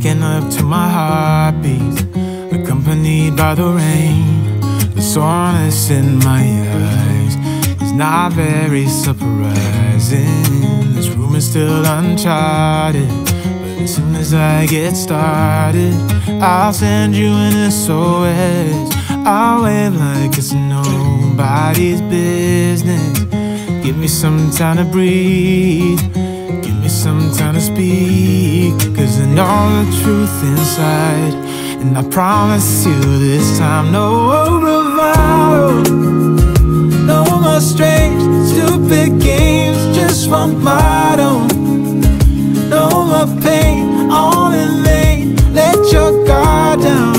waking up to my heartbeat, accompanied by the rain. The soreness in my eyes is not very surprising. This room is still uncharted, but as soon as I get started, I'll send you an SOS. I'll wave like it's nobody's business. Give me some time to breathe, give me some time to speak, 'cause I know the truth inside, and I promise you this time, no bravado, no more strange, stupid games, just one motto, no more pain, all in vain, let your guard down.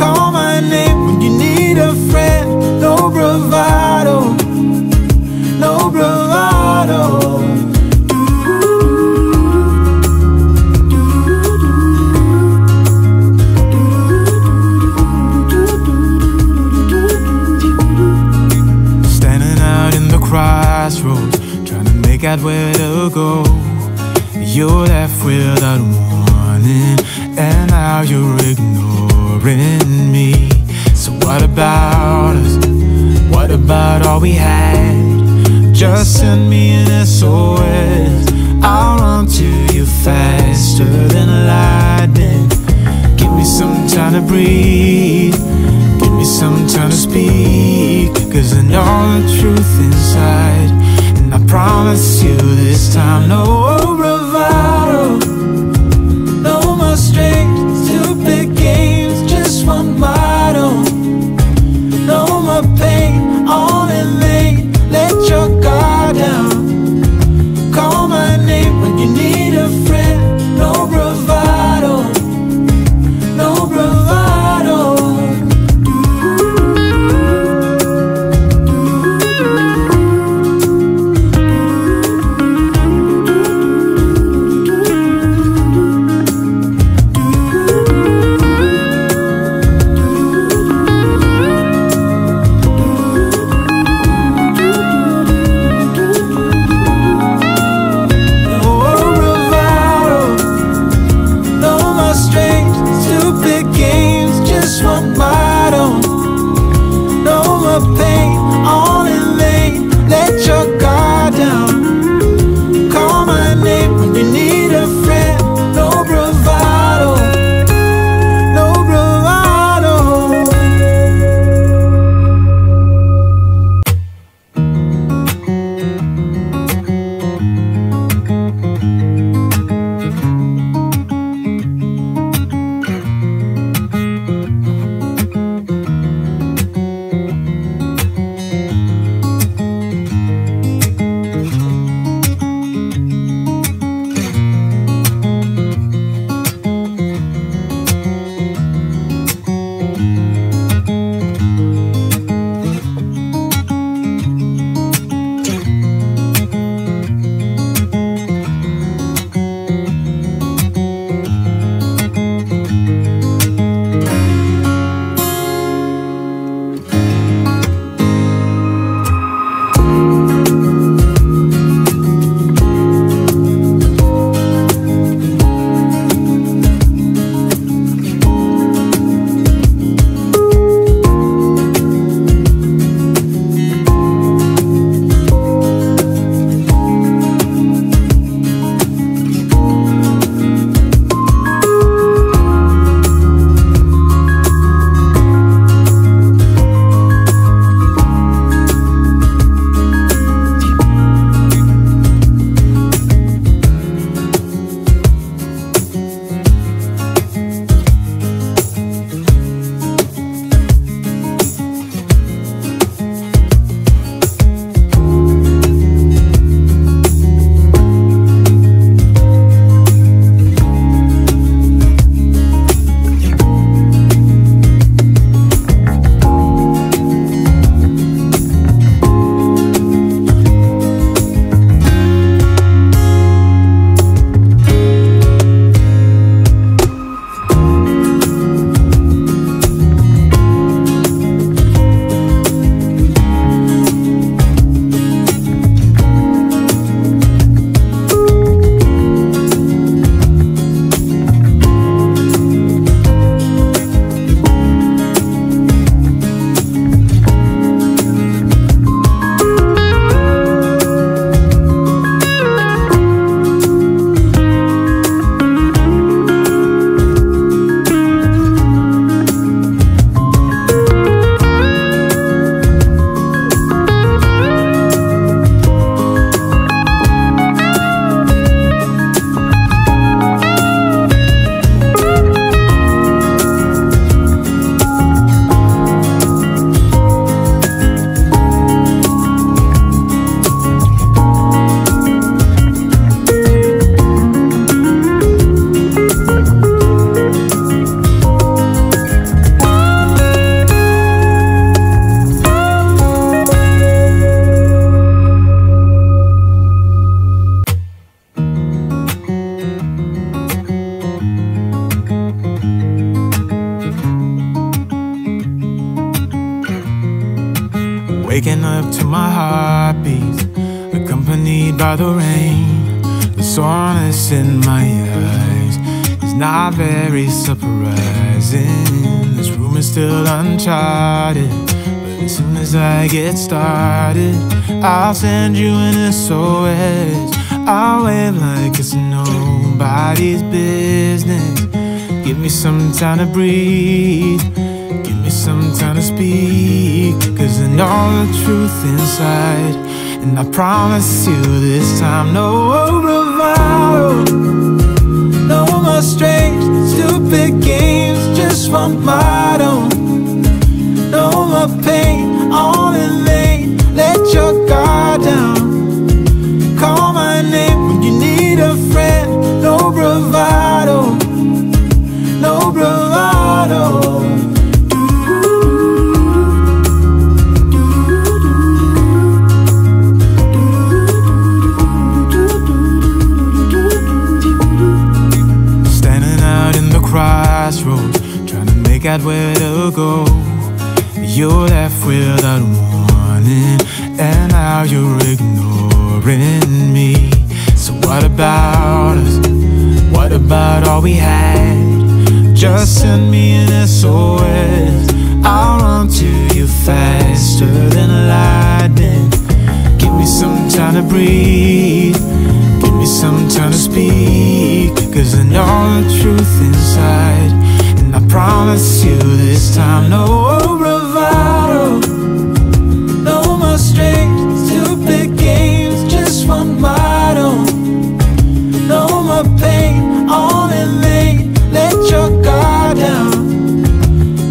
Call my name when you need a friend. No bravado, no bravado. Standing out in the crossroads, trying to make out where to go. You're left without warning, and now you're ignoring me. So what about us? What about all we had? Just send me an SOS. I'll run to you faster than lightning. Give me some time to breathe, give me some time to speak, 'cause I know the truth inside, and I promise you this time, no bravado, no more strings, stupid games, just one motto, no more pain, all in vain, let your guard down, call my name when you need a friend, no bravado, no bravado. waking up to my heartbeat, accompanied by the rain. The soreness in my eyes is not very surprising. This room is still uncharted, but as soon as I get started, I'll send you an SOS. I'll wave like it's nobody's business. Give me some time to breathe, give me some time to speak, 'cause I know the truth inside, and I promise you this time, no bravado, no more strange, stupid games, just one motto. No more pain, all in vain, let your guard down, call my name when you need a friend. No bravado, no bravado. Standing out in the crossroads, trying to make out where to go. You're left without warning, and now you're ignoring me. So what about us? What about all we had? Just send me an SOS. I'll run to you faster than lightning. Give me some time to breathe, give me some time to speak, 'cause I know the truth inside, and I promise you this time, no bravado, no more strings, stupid games, just one motto. No more pain, all in vain, let your guard down,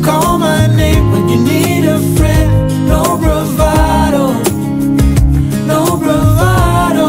call my name when you need a friend. No bravado, no bravado.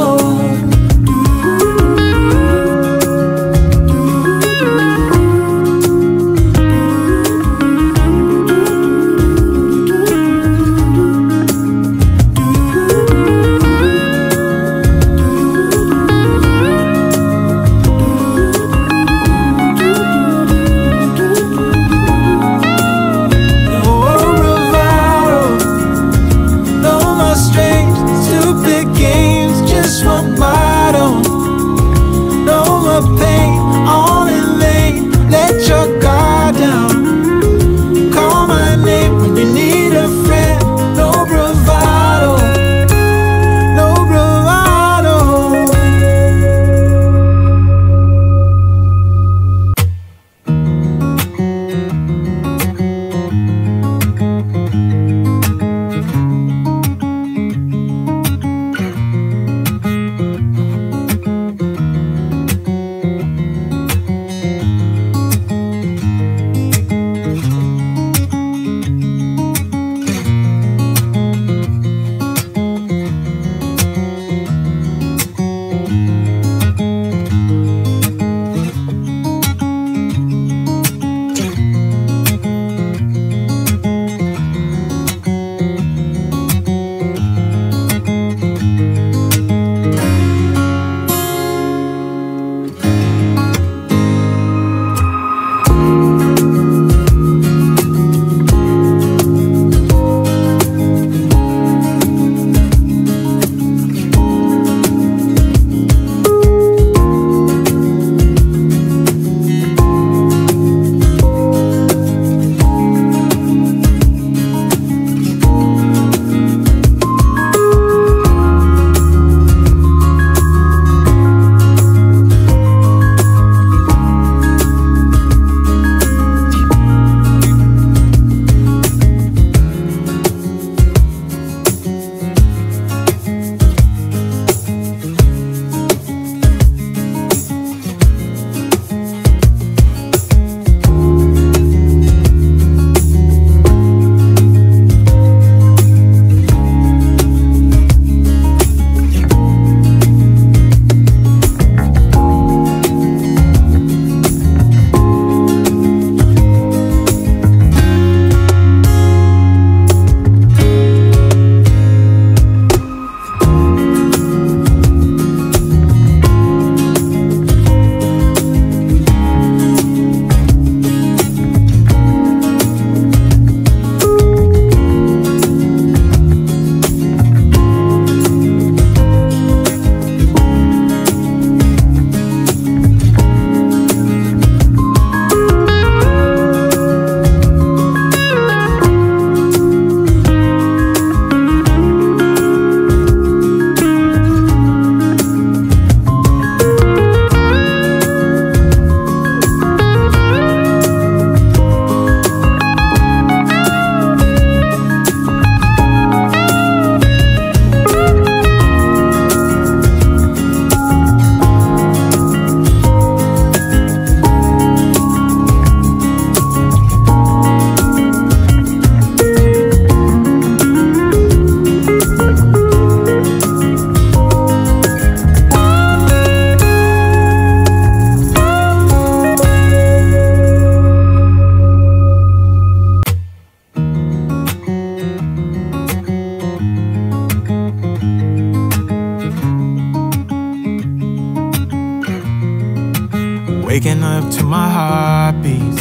waking up to my heartbeat,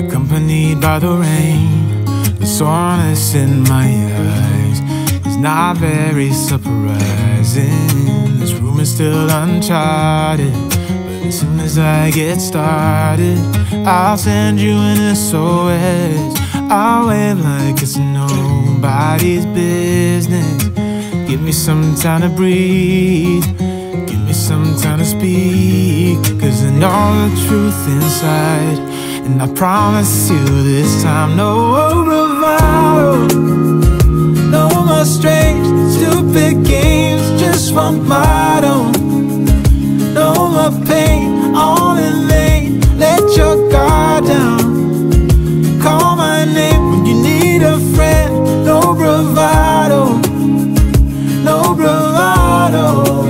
accompanied by the rain. The soreness in my eyes is not very surprising. This room is still uncharted, but as soon as I get started, I'll send you an SOS. I'll wave like it's nobody's business. Give me some time to breathe, give me some time to speak, 'cause I know the truth inside, and I promise you this time, no bravado, no more strange, stupid games, just one motto, no more pain, all in vain, let your guard down, call my name when you need a friend, no bravado, no bravado.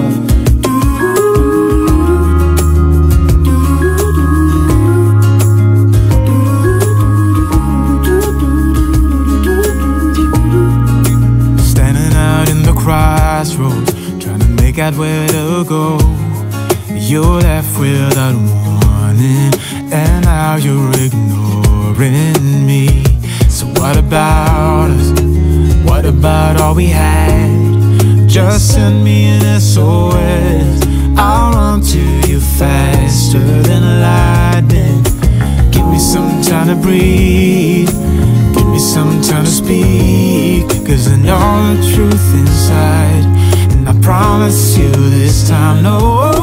Standing out in the crossroads, trying to make out where to go. You're left without warning, and now you're ignoring me. So what about us? What about all we had? Just send me an SOS. I'll run to you faster than lightning. Give me some time to breathe, give me some time to speak, 'cause I know the truth inside, and I promise you this time, no.